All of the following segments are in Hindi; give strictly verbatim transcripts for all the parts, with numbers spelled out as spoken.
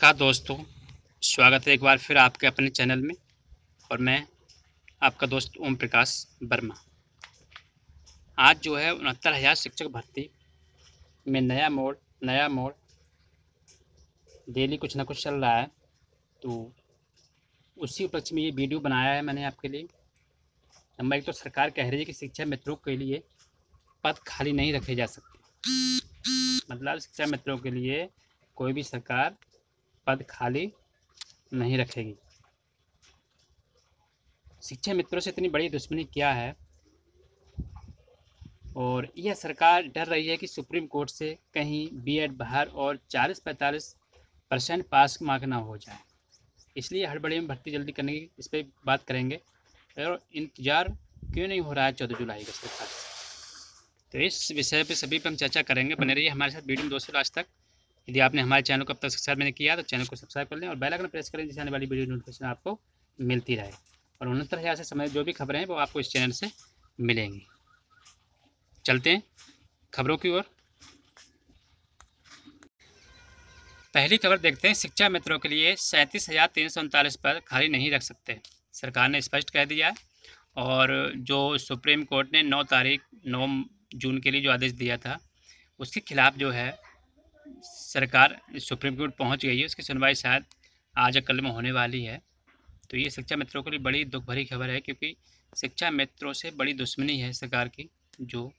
का दोस्तों स्वागत है एक बार फिर आपके अपने चैनल में, और मैं आपका दोस्त ओम प्रकाश वर्मा। आज जो है उनहत्तर हज़ार शिक्षक भर्ती में नया मोड़ नया मोड़ डेली कुछ ना कुछ चल रहा है, तो उसी उपलक्ष्य में ये वीडियो बनाया है मैंने आपके लिए। नंबर एक तो सरकार कह रही है कि शिक्षा मित्रों के लिए पद खाली नहीं रखे जा सकते, मतलब शिक्षा मित्रों के लिए कोई भी सरकार पद खाली नहीं रखेगी। शिक्षा मित्रों से इतनी बड़ी दुश्मनी क्या है? और यह सरकार डर रही है कि सुप्रीम कोर्ट से कहीं बीएड बाहर और चालीस पैंतालीस परसेंट पास मार्क ना हो जाए, इसलिए हड़बड़ी में भर्ती जल्दी करने की इस पर बात करेंगे। और इंतज़ार क्यों नहीं हो रहा है चौदह जुलाई का सरकार से, तो इस विषय पे सभी पर हम चर्चा करेंगे। बने रहिए हमारे साथ वीडियो में दोस्तों लास्ट तक। यदि आपने हमारे चैनल को अब तक सब्सक्राइब नहीं किया तो चैनल को सब्सक्राइब कर लें और बेल आइकन प्रेस करें, जिससे आने वाली वीडियो नोटिफिकेशन आपको मिलती रहे। और उनहत्तर हज़ार से समय जो भी खबरें हैं वो आपको इस चैनल से मिलेंगी। चलते हैं खबरों की ओर। पहली खबर देखते हैं, शिक्षा मित्रों के लिए सैंतीस हज़ार तीन सौ उनतालीस पद खाली नहीं रख सकते, सरकार ने स्पष्ट कह दिया है। और जो सुप्रीम कोर्ट ने नौ तारीख नौ जून के लिए जो आदेश दिया था उसके खिलाफ जो है सरकार सुप्रीम कोर्ट पहुंच गई है। उसकी सुनवाई शायद आज या कल में होने वाली है। तो ये शिक्षा मित्रों के लिए बड़ी दुख भरी खबर है, क्योंकि शिक्षा मित्रों से बड़ी दुश्मनी है सरकार की, जो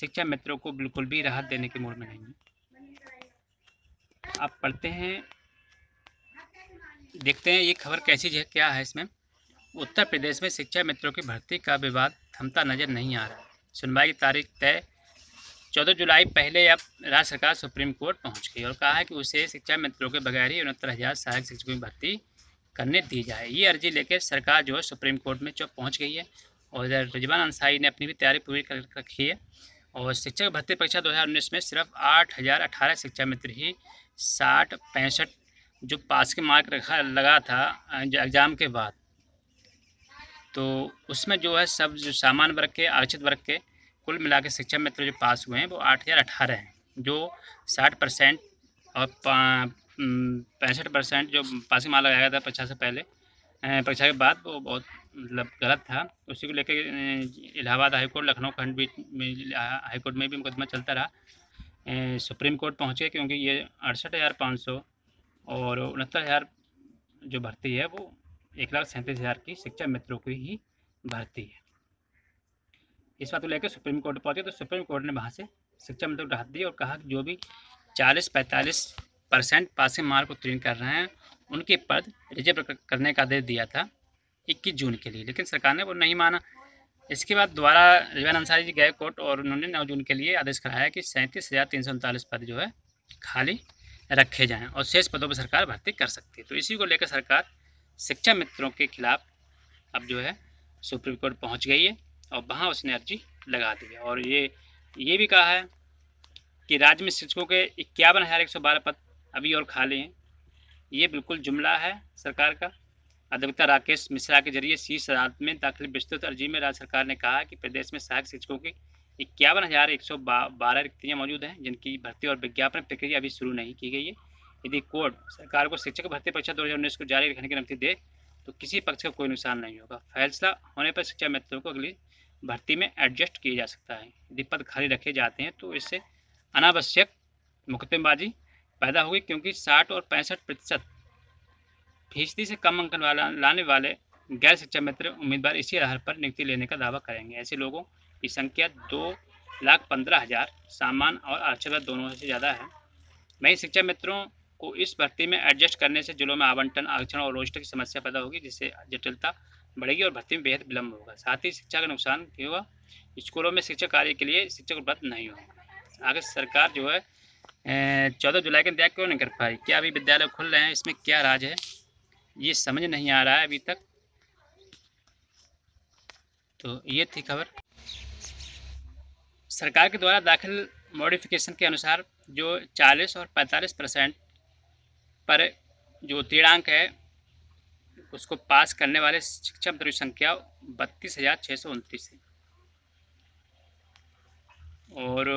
शिक्षा मित्रों को बिल्कुल भी राहत देने के मूड में नहीं है। आप पढ़ते हैं, देखते हैं ये खबर कैसी है, क्या है इसमें। उत्तर प्रदेश में शिक्षा मित्रों की भर्ती का विवाद थमता नजर नहीं आ रहा। सुनवाई की तारीख तय चौदह जुलाई पहले अब राज्य सरकार सुप्रीम कोर्ट पहुंच गई और कहा है कि उसे शिक्षा मित्रों के बगैर ही उनहत्तर हज़ार सहायक शिक्षकों की भर्ती करने दी जाए। ये अर्जी लेकर सरकार जो है सुप्रीम कोर्ट में जो पहुंच गई है। और इधर रिजवान अंसारी ने अपनी भी तैयारी पूरी कर रखी है। और शिक्षक भर्ती परीक्षा दो हज़ार उन्नीस में सिर्फ आठ हज़ार अठारह शिक्षा मित्र ही साठ पैंसठ जो पास के मार्क रखा लगा था एग्ज़ाम के बाद, तो उसमें जो है सब जो सामान्य वर्ग के आरक्षित वर्ग के कुल मिला के शिक्षा मित्र जो पास हुए हैं वो आठ हज़ार अठारह हैं, जो साठ परसेंट और पैंसठ परसेंट जो पासिंग मार्क लगाया था परीक्षा से पहले परीक्षा के बाद वो बहुत मतलब गलत था। उसी को लेकर इलाहाबाद हाईकोर्ट लखनऊ खंड बीच में हाईकोर्ट में भी मुकदमा चलता रहा, सुप्रीम कोर्ट पहुँचे क्योंकि ये अड़सठ हज़ार पाँच सौ और उनहत्तर हज़ार जो भर्ती है वो एक लाख सैंतीस हज़ार की शिक्षा मित्रों की ही भर्ती है। इस बात को लेकर सुप्रीम कोर्ट पहुंचे तो सुप्रीम कोर्ट ने वहां से शिक्षा मित्रों को राहत दी और कहा कि जो भी चालीस पैंतालीस परसेंट पासिंग मार्क उत्तीर्ण कर रहे हैं उनके पद रिजर्व करने का आदेश दिया था इक्कीस जून के लिए, लेकिन सरकार ने वो नहीं माना। इसके बाद दोबारा रिजवान अंसारी जी गए कोर्ट और उन्होंने नौ जून के लिए आदेश कराया कि सैंतीस हज़ार तीन सौ उनतालीस पद जो है खाली रखे जाएँ और शेष पदों पर सरकार भर्ती कर सकती है। तो इसी को लेकर सरकार शिक्षा मित्रों के खिलाफ अब जो है सुप्रीम कोर्ट पहुँच गई है और वहाँ उसने अर्जी लगा दी है। और ये ये भी कहा है कि राज्य में शिक्षकों के इक्यावन हज़ार एक सौ बारह पद अभी और खाली हैं। ये बिल्कुल जुमला है सरकार का। अधिवक्ता राकेश मिश्रा के जरिए शीर्ष अदालत में दाखिल विस्तृत अर्जी में राज्य सरकार ने कहा कि प्रदेश में सहायक शिक्षकों की इक्यावन हज़ार एक सौ बारह रिक्तियाँ मौजूद हैं, जिनकी भर्ती और विज्ञापन प्रक्रिया अभी शुरू नहीं की गई है। यदि कोर्ट सरकार को शिक्षक भर्ती परीक्षा दो हज़ार उन्नीस को जारी रखने की अनुमति दे तो किसी पक्ष का कोई नुकसान नहीं होगा। फैसला होने पर शिक्षा मित्रों को अगली भर्ती में एडजस्ट किया जा सकता है। यदि पद खाली रखे जाते हैं तो इससे अनावश्यक मुकदमेबाजी पैदा होगी, क्योंकि साठ और पैंसठ प्रतिशत फीसदी से कम अंकन वाला लाने वाले गैर शिक्षा मित्र उम्मीदवार इसी आधार पर नियुक्ति लेने का दावा करेंगे। ऐसे लोगों की संख्या दो लाख पंद्रह हज़ार सामान्य और आरक्षण दोनों से ज़्यादा है। वहीं शिक्षा मित्रों को इस भर्ती में एडजस्ट करने से जिलों में आवंटन आरक्षण और रोस्टर की समस्या पैदा होगी, जिससे जटिलता बढ़ेगी और भर्ती में बेहद विलंब होगा। साथ ही शिक्षा का नुकसान भी होगा, स्कूलों में शिक्षक कार्य के लिए शिक्षक उपलब्ध नहीं होगा। आगे सरकार जो है चौदह जुलाई के इंतजार क्यों नहीं कर पाई, क्या अभी विद्यालय खुल रहे हैं, इसमें क्या राज है, ये समझ नहीं आ रहा है अभी तक। तो ये थी खबर। सरकार के द्वारा दाखिल मॉडिफिकेशन के अनुसार जो चालीस और पैंतालीस परसेंट पर जो तीरांक है उसको पास करने वाले शिक्षा मित्रों की संख्या बत्तीस हज़ार छः सौ उनतीस है। और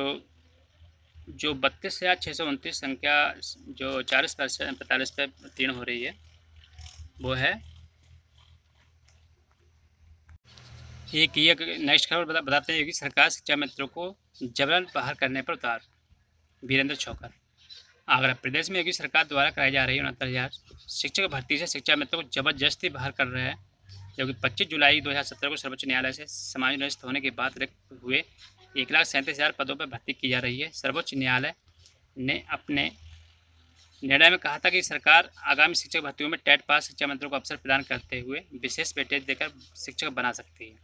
जो बत्तीस हज़ार छः सौ उनतीस संख्या जो चालीस परसेंट पैंतालीस पे उत्तीर्ण हो रही है वो है एक ये। नेक्स्ट खबर बता, बताते हैं कि सरकार शिक्षा मित्रों को जबरन बाहर करने पर उतार, वीरेंद्र छोकर। आगरा प्रदेश में योगी सरकार द्वारा कराई जा रही है उनहत्तर हज़ार शिक्षक भर्ती से शिक्षा मित्रों को जबरदस्ती बाहर कर रहे हैं, जबकि पच्चीस जुलाई दो हज़ार सत्रह को सर्वोच्च न्यायालय से समायोजित होने के बाद रिक्त हुए एक लाख सैंतीस हज़ार पदों पर भर्ती की जा रही है। सर्वोच्च न्यायालय ने अपने निर्णय में कहा था कि सरकार आगामी शिक्षक भर्तियों में टेट पास शिक्षा मित्रों को अवसर प्रदान करते हुए विशेष वेटेज देकर शिक्षक बना सकती है,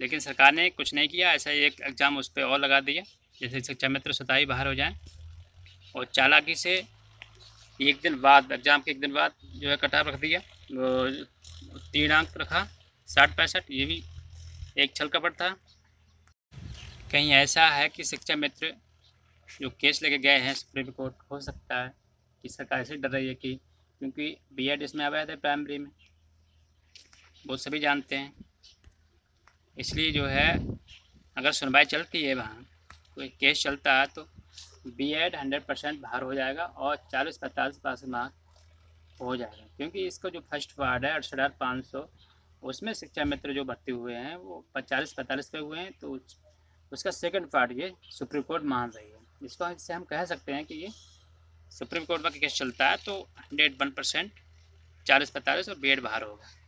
लेकिन सरकार ने कुछ नहीं किया। ऐसा एक एग्ज़ाम उस पर और लगा दिया, जैसे शिक्षा मित्र सताई बाहर हो जाएं, और चालाकी से एक दिन बाद एग्ज़ाम के एक दिन बाद जो है कटाव रख दिया, तीनांक रखा साठ पैंसठ। ये भी एक छल कपट था। कहीं ऐसा है कि शिक्षा मित्र जो केस लेके गए हैं सुप्रीम कोर्ट, हो सकता है कि सरकार से डर रही है कि क्योंकि बीएड इसमें आया था प्राइमरी में, वो सभी जानते हैं, इसलिए जो है अगर सुनवाई चलती है वहाँ कोई केस चलता है तो बीएड हंड्रेड परसेंट बाहर हो जाएगा और चालीस पैंतालीस परसेंट मार्क्स हो जाएगा, क्योंकि इसका जो फर्स्ट वार्ड है अड़सठ हज़ार पाँच सौ उसमें शिक्षा मित्र जो भर्ती हुए हैं वो चालीस पैंतालीस पे हुए हैं, तो उसका सेकंड पार्ट ये सुप्रीम कोर्ट मान रही है। इसको इससे हम कह सकते हैं कि ये सुप्रीम कोर्ट का केस चलता है तो हंड्रेड वन परसेंट चालीस पैंतालीस और बीएड बाहर होगा।